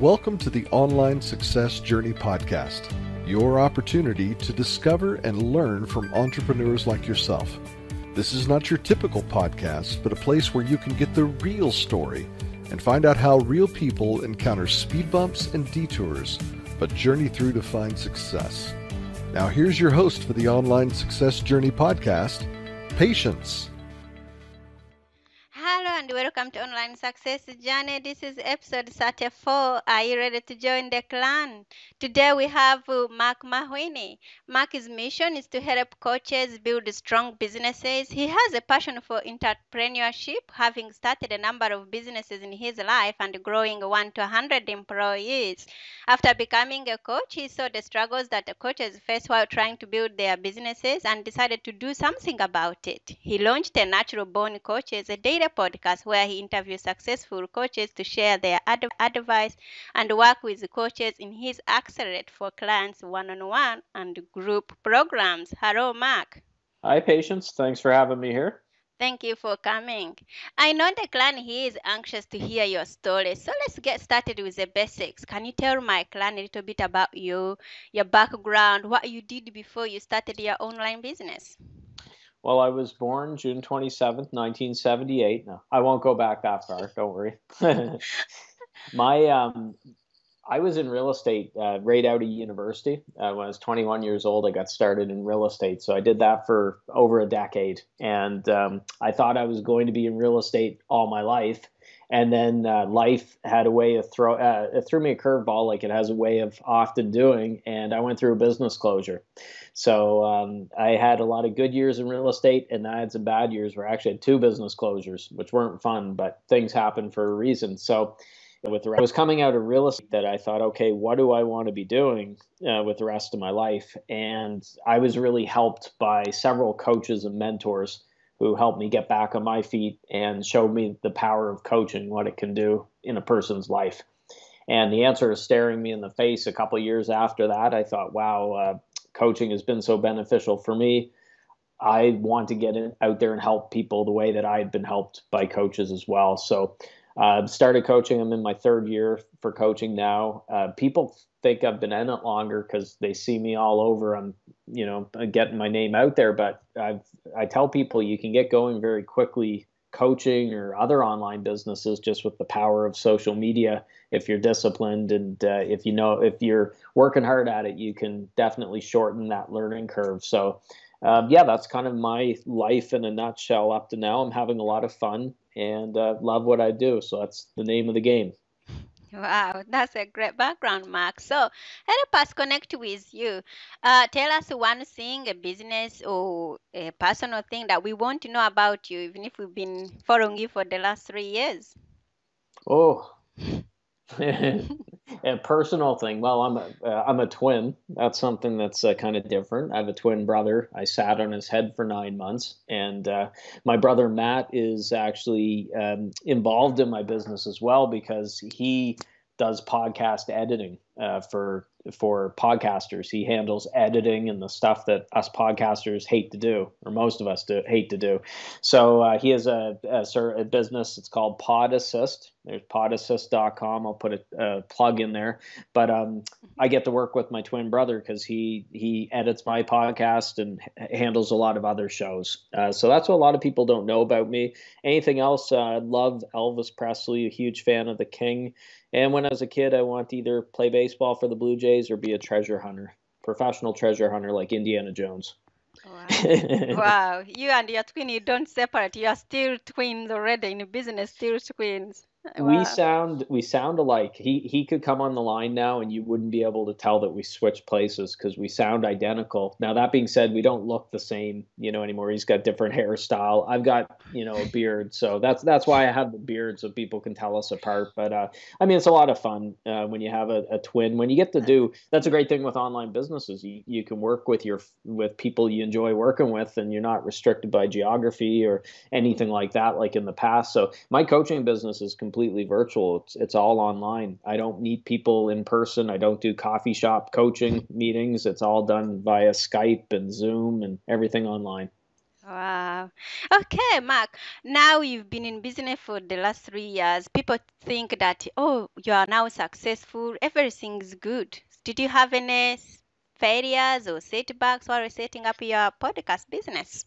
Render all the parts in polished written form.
Welcome to the Online Success Journey podcast, your opportunity to discover and learn from entrepreneurs like yourself. This is not your typical podcast, but a place where you can get the real story and find out how real people encounter speed bumps and detours, but journey through to find success. Now here's your host for the Online Success Journey podcast, Patience. And welcome to Online Success Journey. This is episode 34. Are you ready to join the clan? Today we have Marc Mawhinney. Marc's mission is to help coaches build strong businesses. He has a passion for entrepreneurship, having started a number of businesses in his life and growing 1 to 100 employees. After becoming a coach, he saw the struggles that the coaches face while trying to build their businesses and decided to do something about it. He launched a Natural Born Coaches, a daily podcast where he interviews successful coaches to share their advice and work with coaches in his Accelerate for Clients one-on-one and group programs. Hello, Marc. Hi, Patience. Thanks for having me here. Thank you for coming. I know the clan here is anxious to hear your story, so let's get started with the basics. Can you tell my clan a little bit about you, your background, what you did before you started your online business? Well, I was born June 27th, 1978. No, I won't go back that far. Don't worry. I was in real estate right out of university. When I was 21 years old, I got started in real estate. So I did that for over a decade. And I thought I was going to be in real estate all my life. And then life had a way of threw me a curveball like it has a way of often doing, and I went through a business closure. So I had a lot of good years in real estate, and I had some bad years where I actually had two business closures, which weren't fun, but things happen for a reason. So I was coming out of real estate that I thought, okay, what do I want to be doing with the rest of my life? And I was really helped by several coaches and mentors who helped me get back on my feet and showed me the power of coaching, what it can do in a person's life. And the answer is staring me in the face a couple of years after that. I thought, wow, coaching has been so beneficial for me. I want to get out there and help people the way that I've been helped by coaches as well. So started coaching. I'm in my third year for coaching now. People think I've been in it longer because they see me all over. I'm, you know, getting my name out there, but I tell people you can get going very quickly coaching or other online businesses just with the power of social media. If you're disciplined and if you're working hard at it, you can definitely shorten that learning curve. So yeah, that's kind of my life in a nutshell up to now. I'm having a lot of fun and love what I do. So that's the name of the game. Wow, that's a great background, Marc. So help us connect with you. Tell us one thing, a business or a personal thing that we want to know about you, even if we've been following you for the last 3 years. Oh, a personal thing. Well, I'm a twin. That's something that's kind of different. I have a twin brother. I sat on his head for 9 months, and my brother Matt is actually involved in my business as well because he does podcast editing for podcasters. He handles editing and the stuff that us podcasters hate to do, or most of us hate to do. So he has a business. It's called Pod Assist. There's podassist.com. I'll put a plug in there. But I get to work with my twin brother because he edits my podcast and handles a lot of other shows. So that's what a lot of people don't know about me. Anything else? I love Elvis Presley, a huge fan of The King. And when I was a kid, I wanted to either play baseball for the Blue Jays or be a treasure hunter, professional treasure hunter like Indiana Jones. Wow. Wow. You and your twin, you don't separate. You are still twins already in business, still twins. Wow. We sound alike. He could come on the line now and you wouldn't be able to tell that we switched places because we sound identical. Now, that being said, we don't look the same, anymore. He's got different hairstyle. I've got, a beard. So that's why I have the beard so people can tell us apart. But it's a lot of fun when you have a twin, when you get to do, that's a great thing with online businesses. You can work with people you enjoy working with and you're not restricted by geography or anything like that, like in the past. So my coaching business is completely virtual. It's all online. I don't meet people in person. I don't do coffee shop coaching meetings. It's all done via Skype and Zoom and everything online. Wow. Okay, Marc. Now you've been in business for the last 3 years. People think that, oh, you are now successful, everything's good. Did you have any failures or setbacks while setting up your podcast business?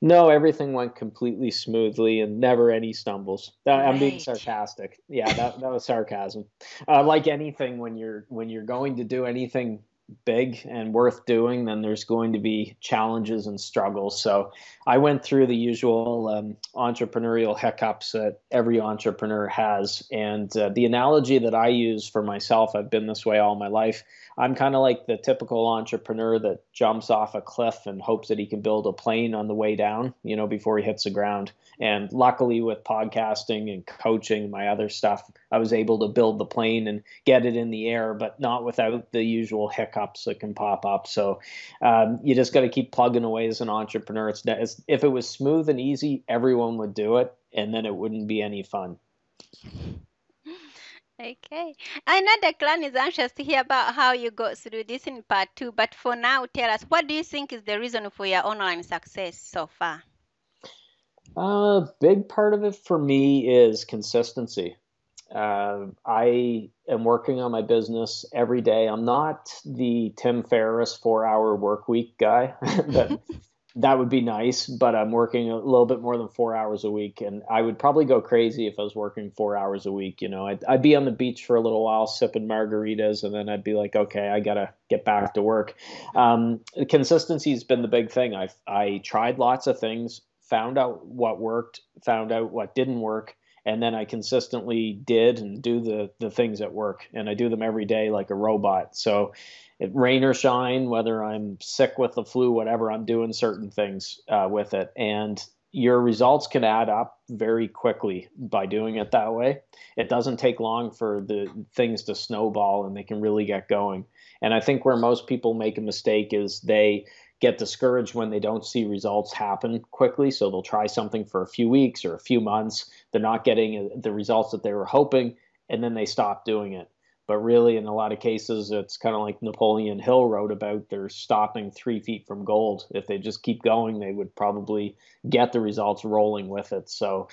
No, everything went completely smoothly and never any stumbles. I'm being sarcastic. Yeah, that was sarcasm. Like anything, when you're going to do anything big and worth doing, then there's going to be challenges and struggles. So I went through the usual entrepreneurial hiccups that every entrepreneur has. And the analogy that I use for myself, I've been this way all my life. I'm kind of like the typical entrepreneur that jumps off a cliff and hopes that he can build a plane on the way down, before he hits the ground. And luckily with podcasting and coaching, my other stuff, I was able to build the plane and get it in the air, but not without the usual hiccups that can pop up. So you just got to keep plugging away as an entrepreneur. If it was smooth and easy, everyone would do it, and then it wouldn't be any fun. Okay. I know the clan is anxious to hear about how you got through this in part 2, but for now, tell us, what do you think is the reason for your online success so far? A big part of it for me is consistency. I am working on my business every day. I'm not the Tim Ferriss 4-hour work week guy, but that would be nice, but I'm working a little bit more than 4 hours a week, and I would probably go crazy if I was working 4 hours a week. I'd be on the beach for a little while sipping margaritas, and then I'd be like, okay, I got to get back to work. Consistency has been the big thing. I tried lots of things, found out what worked, found out what didn't work, and then I consistently did and do the things at work, and I do them every day like a robot. So rain or shine, whether I'm sick with the flu, whatever, I'm doing certain things with it. And your results can add up very quickly by doing it that way. It doesn't take long for the things to snowball and they can really get going. And I think where most people make a mistake is they get discouraged when they don't see results happen quickly. So they'll try something for a few weeks or a few months. They're not getting the results that they were hoping, and then they stop doing it. But really, in a lot of cases, it's kind of like Napoleon Hill wrote about, they're stopping 3 feet from gold. If they just keep going, they would probably get the results rolling with it. So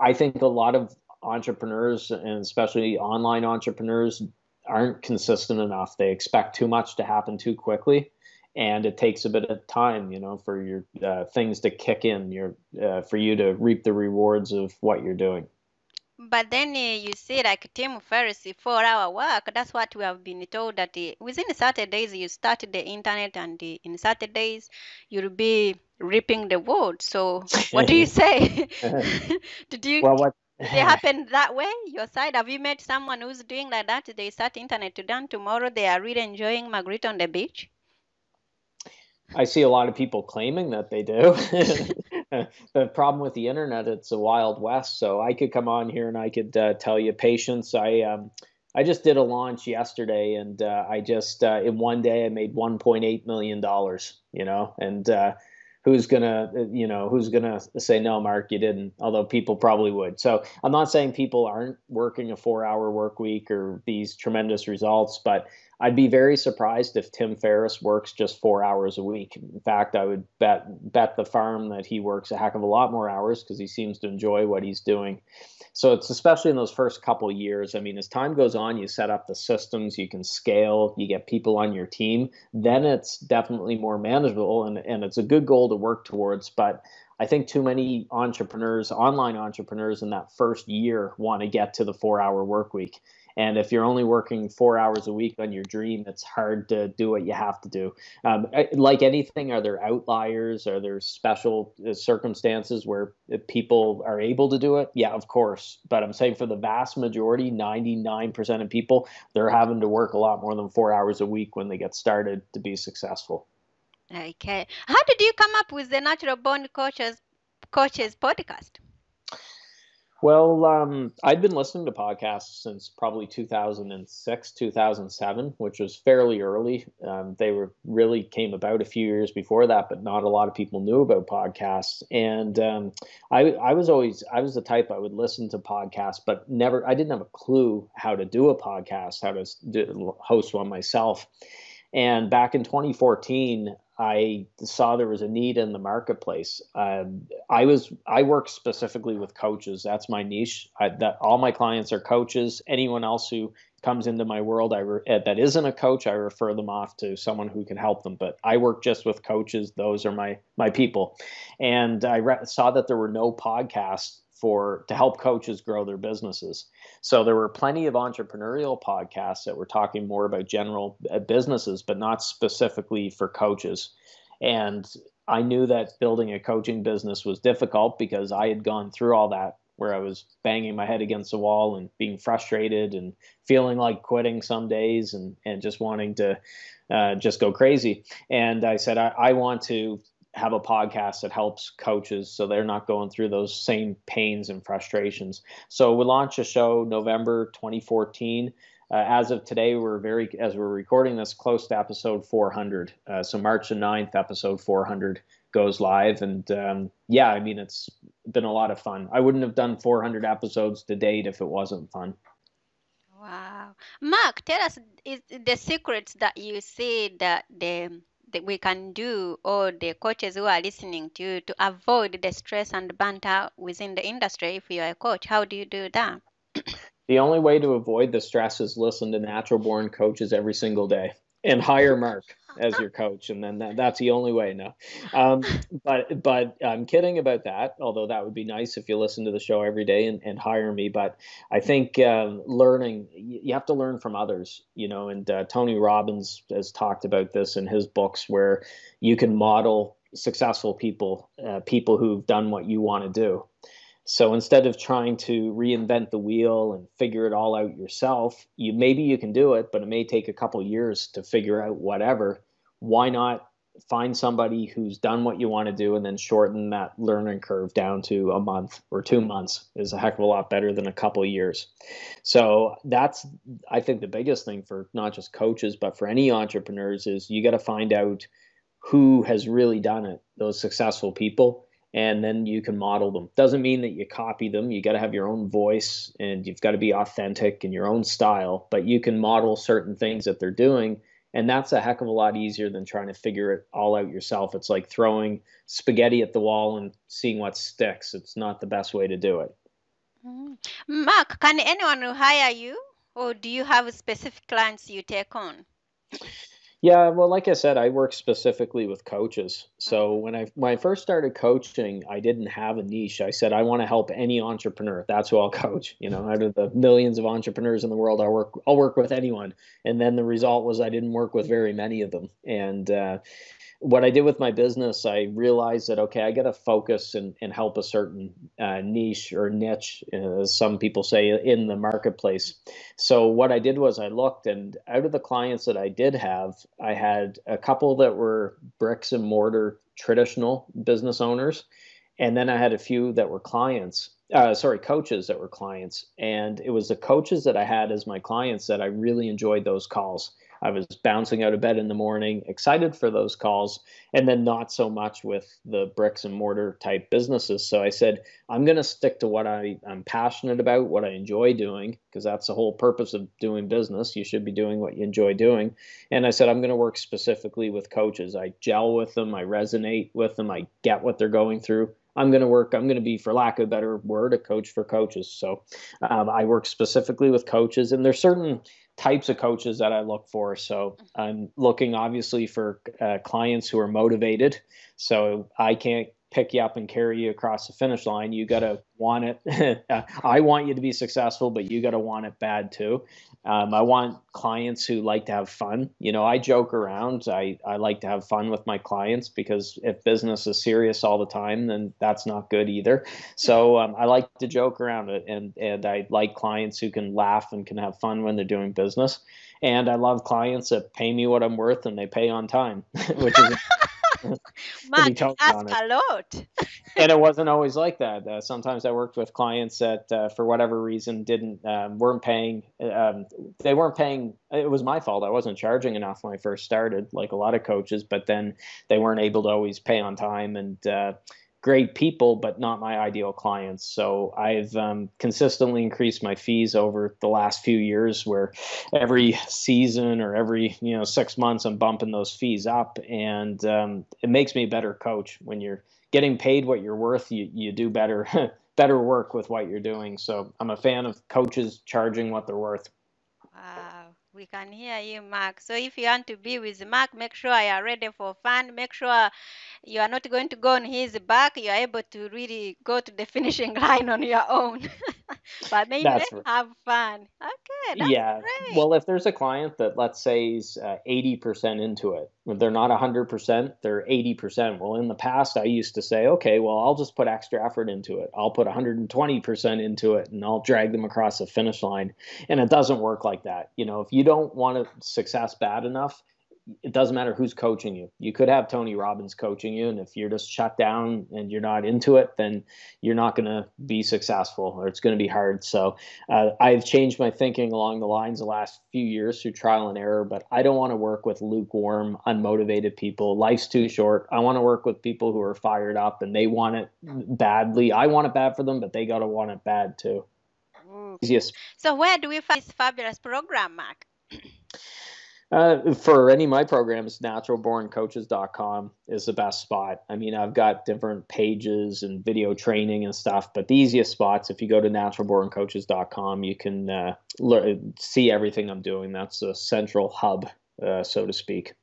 I think a lot of entrepreneurs, and especially online entrepreneurs, aren't consistent enough. They expect too much to happen too quickly. And it takes a bit of time, for your things to kick in, for you to reap the rewards of what you're doing. But then you see, like Tim Ferriss, 4-hour work. That's what we have been told, that within 30 days you start the internet, and in 30 days you'll be ripping the world. So what do you say? Did it happen that way? Your side? Have you met someone who's doing like that? They start internet today, and tomorrow they are really enjoying margarita on the beach. I see a lot of people claiming that they do. The problem with the internet, it's a wild west. So I could come on here and I could tell you patience. I just did a launch yesterday, and I just in one day I made $1.8 million. And who's gonna say no, Marc, you didn't? Although people probably would. So I'm not saying people aren't working a 4-hour work week or these tremendous results, but I'd be very surprised if Tim Ferriss works just 4 hours a week. In fact, I would bet the farm that he works a heck of a lot more hours, because he seems to enjoy what he's doing. So it's especially in those first couple of years. I mean, as time goes on, you set up the systems, you can scale, you get people on your team, then it's definitely more manageable, and it's a good goal to work towards. But I think too many entrepreneurs, online entrepreneurs, in that first year want to get to the 4-hour work week. And if you're only working 4 hours a week on your dream, it's hard to do what you have to do. Like anything, are there outliers? Are there special circumstances where people are able to do it? Yeah, of course. But I'm saying for the vast majority, 99% of people, they're having to work a lot more than 4 hours a week when they get started to be successful. Okay. How did you come up with the Natural Born Coaches podcast? Well, I'd been listening to podcasts since probably 2006, 2007, which was fairly early. They were really came about a few years before that, but not a lot of people knew about podcasts. And I was the type, I would listen to podcasts, but I didn't have a clue how to do a podcast, how to host one myself. And back in 2014, I saw there was a need in the marketplace. I work specifically with coaches. That's my niche. All my clients are coaches. Anyone else who comes into my world that isn't a coach, I refer them off to someone who can help them. But I work just with coaches. Those are my people. And I saw that there were no podcasts to help coaches grow their businesses. So there were plenty of entrepreneurial podcasts that were talking more about general businesses, but not specifically for coaches. And I knew that building a coaching business was difficult because I had gone through all that, where I was banging my head against the wall and being frustrated and feeling like quitting some days and just wanting to just go crazy. And I said, I want to have a podcast that helps coaches so they're not going through those same pains and frustrations. So we launched a show November 2014. As of today, as we're recording this, close to episode 400. So March the 9th, episode 400 goes live. And it's been a lot of fun. I wouldn't have done 400 episodes to date if it wasn't fun. Wow. Marc, tell us the secrets that you say that we can do, or the coaches who are listening to you, to avoid the stress and banter within the industry. If you're a coach, how do you do that? The only way to avoid the stress is listen to Natural Born Coaches every single day and hire Marc as your coach. And then that's the only way. No, but I'm kidding about that. Although that would be nice if you listen to the show every day and hire me. But I think you have to learn from others, and Tony Robbins has talked about this in his books, where you can model successful people, people who've done what you want to do. So instead of trying to reinvent the wheel and figure it all out yourself, maybe you can do it, but it may take a couple years to figure out whatever. Why not find somebody who's done what you want to do and then shorten that learning curve down to a month or 2 months is a heck of a lot better than a couple years. So that's, I think, the biggest thing for not just coaches, but for any entrepreneurs, is you got to find out who has really done it, those successful people. And then you can model them. Doesn't mean that you copy them. You got to have your own voice, and you've got to be authentic in your own style, but you can model certain things that they're doing. And that's a heck of a lot easier than trying to figure it all out yourself. It's like throwing spaghetti at the wall and seeing what sticks. It's not the best way to do it. Mm-hmm. Marc, can anyone hire you, or do you have specific clients you take on? Yeah, well, like I said, I work specifically with coaches. So when I first started coaching, I didn't have a niche. I said, I want to help any entrepreneur. That's who I'll coach. Out of the millions of entrepreneurs in the world, I'll work with anyone. And then the result was I didn't work with very many of them. And what I did with my business, I realized that, okay, I got to focus and help a certain niche or niche, as some people say, in the marketplace. So what I did was I looked, and out of the clients that I did have, I had a couple that were bricks and mortar traditional business owners. And then I had a few that were coaches that were clients. And it was the coaches that I had as my clients that I really enjoyed those calls. I was bouncing out of bed in the morning, excited for those calls, and then not so much with the bricks and mortar type businesses. So I said, I'm going to stick to what I'm passionate about, what I enjoy doing, because that's the whole purpose of doing business. You should be doing what you enjoy doing. And I said, I'm going to work specifically with coaches. I gel with them. I resonate with them. I get what they're going through. I'm going to be, for lack of a better word, a coach for coaches. So I work specifically with coaches, and there's certain types of coaches that I look for. So I'm looking obviously for clients who are motivated. So I can't pick you up and carry you across the finish line. You got to want it. I want you to be successful, but you got to want it bad too. I want clients who like to have fun. I joke around. I like to have fun with my clients, because if business is serious all the time, then that's not good either. So I like to joke around, and I like clients who can laugh and can have fun when they're doing business. And I love clients that pay me what I'm worth and they pay on time, which is Marc, you ask a lot. And it wasn't always like that. Sometimes I worked with clients that, for whatever reason, weren't paying. They weren't paying. It was my fault. I wasn't charging enough when I first started, like a lot of coaches. But then they weren't able to always pay on time, and great people, but not my ideal clients. So I've consistently increased my fees over the last few years, where every season or every 6 months I'm bumping those fees up, and it makes me a better coach. When you're getting paid what you're worth, you do better work with what you're doing. So I'm a fan of coaches charging what they're worth. Wow. We can hear you, Marc. So if you want to be with Marc, make sure you are ready for fun. Make sure you are not going to go on his back. You are able to really go to the finishing line on your own. But maybe have fun. Okay, that's great. Well, if there's a client that, let's say, is 80% into it, if they're not 100%, they're 80%. Well, in the past, I used to say, okay, well, I'll just put extra effort into it. I'll put 120% into it, and I'll drag them across the finish line. And it doesn't work like that. If you don't want success bad enough, it doesn't matter who's coaching you. You could have Tony Robbins coaching you, and if you're just shut down and you're not into it, then you're not going to be successful, or it's going to be hard. So I've changed my thinking along the lines the last few years through trial and error, but I don't want to work with lukewarm, unmotivated people. Life's too short. I want to work with people who are fired up, and they want it badly. I want it bad for them, but they got to want it bad too. Yes. So where do we find this fabulous program, Marc? For any of my programs, naturalborncoaches.com is the best spot. I mean, I've got different pages and video training and stuff, but the easiest spots, if you go to naturalborncoaches.com, you can see everything I'm doing. That's the central hub, so to speak.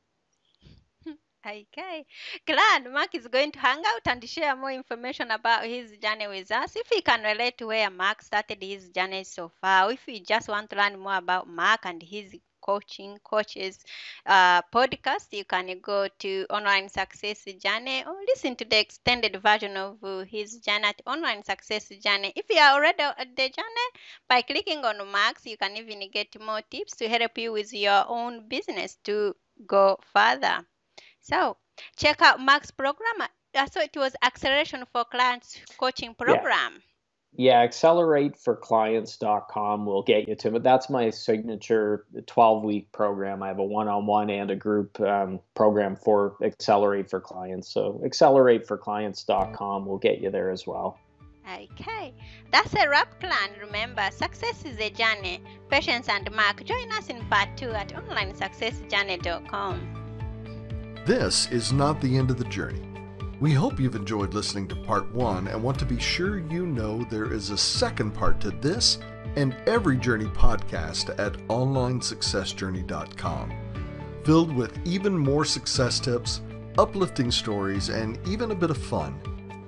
Okay. Glad Marc is going to hang out and share more information about his journey with us. If he can relate to where Marc started his journey so far, if you just want to learn more about Marc and his coaching coaches podcast, you can go to Online Success Journey or listen to the extended version of his journey at Online Success Journey. If you are already at the journey, by clicking on Marc, you can even get more tips to help you with your own business to go further. So check out Marc's program. So it was Acceleration for Clients coaching program. Yeah, accelerateforclients.com will get you to it. That's my signature 12-week program. I have a one-on-one and a group program for Accelerate for Clients. So accelerateforclients.com will get you there as well. Okay, that's a wrap, clan. Remember, success is a journey. Patience and Marc. Join us in part 2 at onlinesuccessjourney.com. This is not the end of the journey. We hope you've enjoyed listening to part 1 and want to be sure you know there is a second part to this and every Journey podcast at onlinesuccessjourney.com, filled with even more success tips, uplifting stories, and even a bit of fun.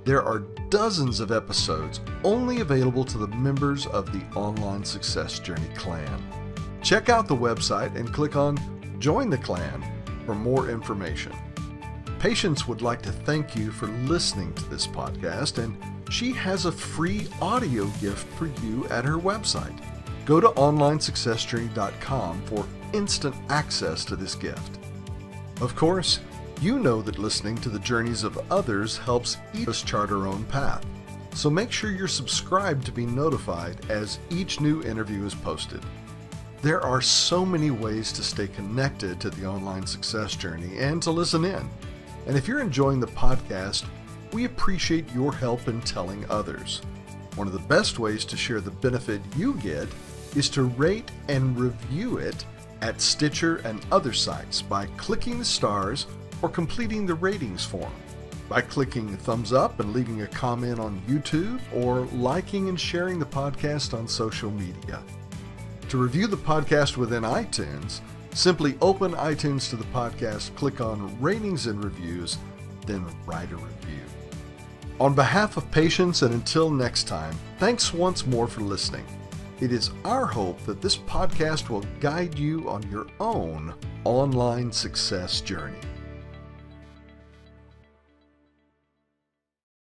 There are dozens of episodes only available to the members of the Online Success Journey clan. Check out the website and click on Join the Clan for more information. Patience would like to thank you for listening to this podcast, and she has a free audio gift for you at her website. Go to onlinesuccessjourney.com for instant access to this gift. Of course, you know that listening to the journeys of others helps each of us chart our own path, so make sure you're subscribed to be notified as each new interview is posted. There are so many ways to stay connected to the Online Success Journey and to listen in. And if you're enjoying the podcast, we appreciate your help in telling others. One of the best ways to share the benefit you get is to rate and review it at Stitcher and other sites by clicking the stars or completing the ratings form, by clicking thumbs up and leaving a comment on YouTube, or liking and sharing the podcast on social media. To review the podcast within iTunes, simply open iTunes to the podcast, click on Ratings and Reviews, then write a review. On behalf of Patience, and until next time, thanks once more for listening. It is our hope that this podcast will guide you on your own online success journey.